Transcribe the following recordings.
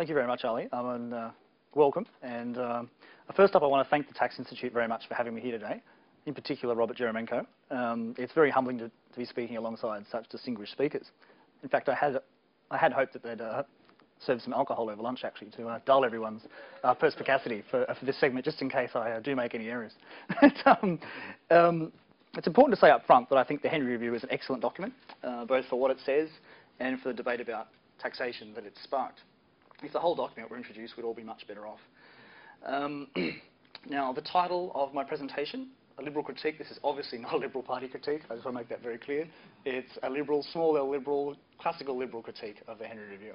Thank you very much, Ali. Welcome. And first up, I want to thank the Tax Institute very much for having me here today, in particular Robert Jeremenko. It's very humbling to be speaking alongside such distinguished speakers. In fact, I had hoped that they'd serve some alcohol over lunch, actually, to dull everyone's perspicacity for this segment, just in case I do make any errors. It's important to say up front that I think the Henry Review is an excellent document, both for what it says and for the debate about taxation that it sparked. If the whole document were introduced, we'd all be much better off. Now, the title of my presentation, A Liberal Critique. This is obviously not a Liberal Party critique. I just want to make that very clear. It's a Liberal, small L Liberal, classical Liberal critique of the Henry Review.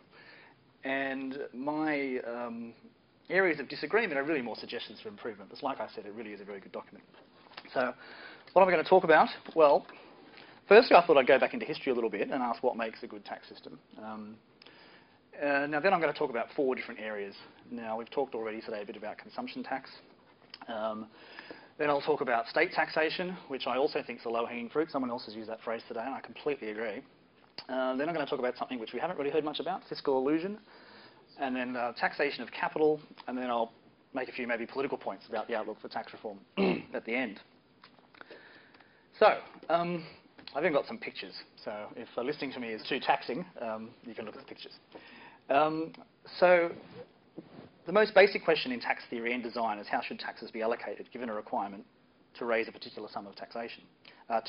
And my areas of disagreement are really more suggestions for improvement. Because like I said, it really is a very good document. So what am I going to talk about? Well, firstly, I thought I'd go back into history a little bit and ask what makes a good tax system. Now then I'm going to talk about four different areas. Now, we've talked already today a bit about consumption tax. Then I'll talk about state taxation, which I also think is a low-hanging fruit. Someone else has used that phrase today, and I completely agree. Then I'm going to talk about something which we haven't really heard much about, fiscal illusion, and then taxation of capital, and then I'll make a few maybe political points about the outlook for tax reform at the end. So, I've even got some pictures, so if listening to me is too taxing, you can look at the pictures. So, the most basic question in tax theory and design is how should taxes be allocated given a requirement to raise a particular sum of taxation.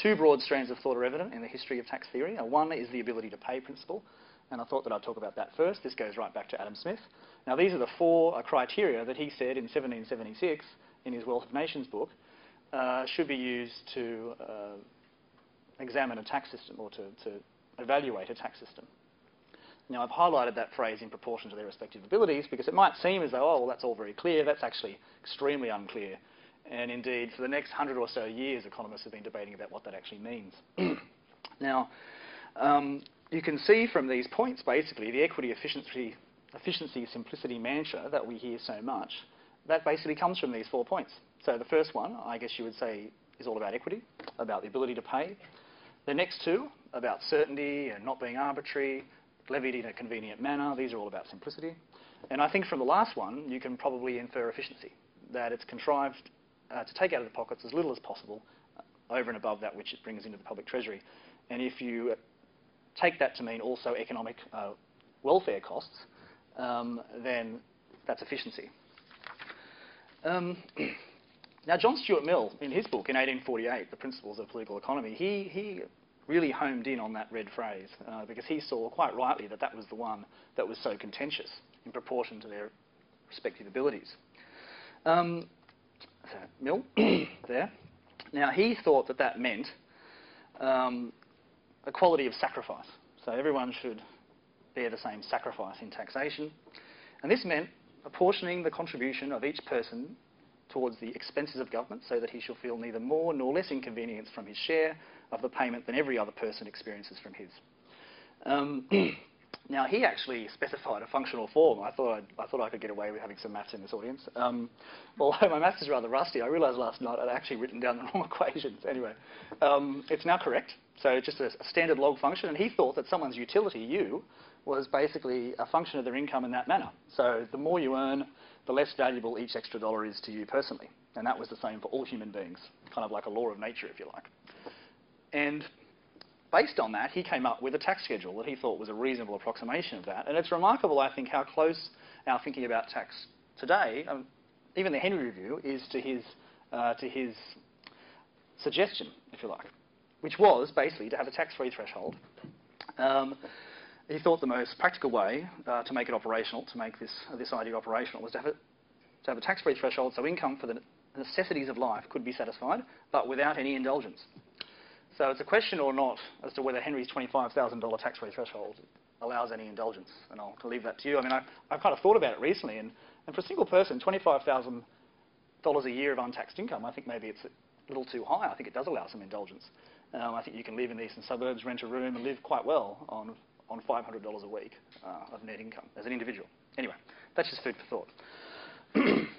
Two broad strands of thought are evident in the history of tax theory. One is the ability to pay principle, and I thought that I'd talk about that first. This goes right back to Adam Smith. Now, these are the four criteria that he said in 1776 in his Wealth of Nations book should be used to examine a tax system or to evaluate a tax system. Now, I've highlighted that phrase in proportion to their respective abilities because it might seem as though, oh, well, that's all very clear. That's actually extremely unclear. And indeed, for the next 100 or so years, economists have been debating about what that actually means. Now, you can see from these points, basically, the equity, efficiency, simplicity mantra that we hear so much, that basically comes from these 4 points. So the first one, I guess you would say, is all about equity, about the ability to pay. The next two, about certainty and not being arbitrary, levied in a convenient manner. These are all about simplicity. And I think from the last one, you can probably infer efficiency, that it's contrived to take out of the pockets as little as possible over and above that which it brings into the public treasury. And if you take that to mean also economic welfare costs, then that's efficiency. Now, John Stuart Mill, in his book in 1848, The Principles of Political Economy, he really homed in on that red phrase because he saw, quite rightly, that that was the one that was so contentious in proportion to their respective abilities. So Mill, there. Now, he thought that that meant equality of sacrifice. So everyone should bear the same sacrifice in taxation. And this meant apportioning the contribution of each person towards the expenses of government so that he shall feel neither more nor less inconvenience from his share of the payment than every other person experiences from his. Now, he actually specified a functional form. I thought I could get away with having some maths in this audience. Although my maths is rather rusty, I realised last night I'd actually written down the wrong equations. Anyway, it's now correct. So it's just a standard log function, and he thought that someone's utility, U, was basically a function of their income in that manner. So the more you earn, the less valuable each extra dollar is to you personally. And that was the same for all human beings, kind of like a law of nature, if you like. And based on that, he came up with a tax schedule that he thought was a reasonable approximation of that. And it's remarkable, I think, how close our thinking about tax today, even the Henry Review, is to his suggestion, if you like, which was basically to have a tax-free threshold. He thought the most practical way to make it operational, to make this idea operational, was to have a tax-free threshold so income for the necessities of life could be satisfied, but without any indulgence. So it's a question or not as to whether Henry's $25,000 tax-free threshold allows any indulgence, and I'll leave that to you. I mean, I've kind of thought about it recently, and for a single person, $25,000 a year of untaxed income, I think maybe it's a little too high. I think it does allow some indulgence. I think you can live in the eastern suburbs, rent a room, and live quite well on $500 a week of net income as an individual. Anyway, that's just food for thought.